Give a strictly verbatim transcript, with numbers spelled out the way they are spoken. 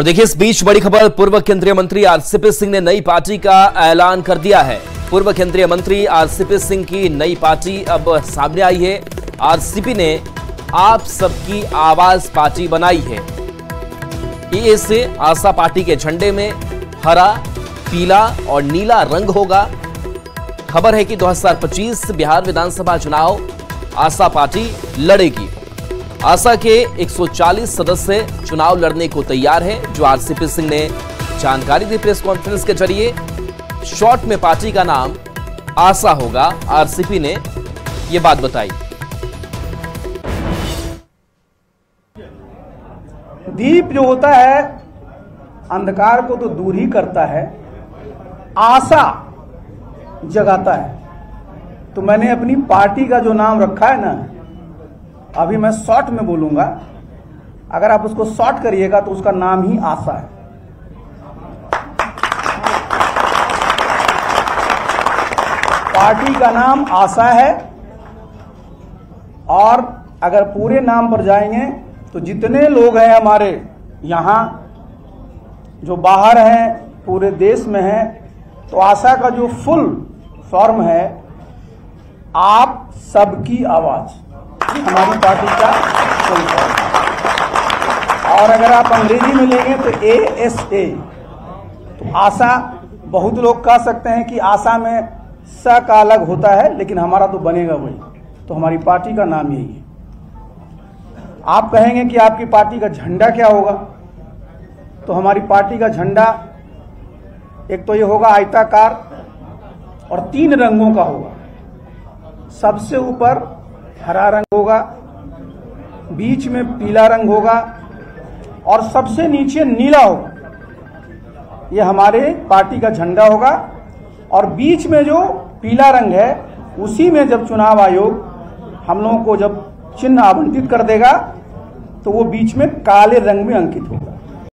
और देखिए इस बीच बड़ी खबर, पूर्व केंद्रीय मंत्री आरसीपी सिंह ने नई पार्टी का ऐलान कर दिया है। पूर्व केंद्रीय मंत्री आरसीपी सिंह की नई पार्टी अब सामने आई है। आरसीपी ने आप सबकी आवाज पार्टी बनाई है। एएसए आशा पार्टी के झंडे में हरा, पीला और नीला रंग होगा। खबर है कि दो हज़ार पच्चीस बिहार विधानसभा चुनाव आशा पार्टी लड़ेगी। आशा के एक सौ चालीस सदस्य चुनाव लड़ने को तैयार हैं, जो आरसीपी सिंह ने जानकारी दी प्रेस कॉन्फ्रेंस के जरिए। शॉर्ट में पार्टी का नाम आशा होगा। आरसीपी ने यह बात बताई। दीप जो होता है अंधकार को तो दूर ही करता है, आशा जगाता है। तो मैंने अपनी पार्टी का जो नाम रखा है ना, अभी मैं शॉर्ट में बोलूंगा, अगर आप उसको शॉर्ट करिएगा तो उसका नाम ही आशा है। पार्टी का नाम आशा है। और अगर पूरे नाम पर जाएंगे तो जितने लोग हैं हमारे यहां, जो बाहर हैं, पूरे देश में हैं, तो आशा का जो फुल फॉर्म है, आप सबकी आवाज, हमारी पार्टी का है। और अगर आप अंग्रेजी में लेंगे तो ए एस ए, तो आशा। बहुत लोग कह सकते हैं कि आशा में स का अलग होता है, लेकिन हमारा तो बनेगा वही। तो हमारी पार्टी का नाम यही है। आप कहेंगे कि आपकी पार्टी का झंडा क्या होगा, तो हमारी पार्टी का झंडा एक तो ये होगा आयताकार और तीन रंगों का होगा। सबसे ऊपर हरा रंग होगा, बीच में पीला रंग होगा और सबसे नीचे नीला होगा। यह हमारे पार्टी का झंडा होगा। और बीच में जो पीला रंग है, उसी में जब चुनाव आयोग हम लोगों को जब चिन्ह आवंटित कर देगा तो वो बीच में काले रंग में अंकित होगा।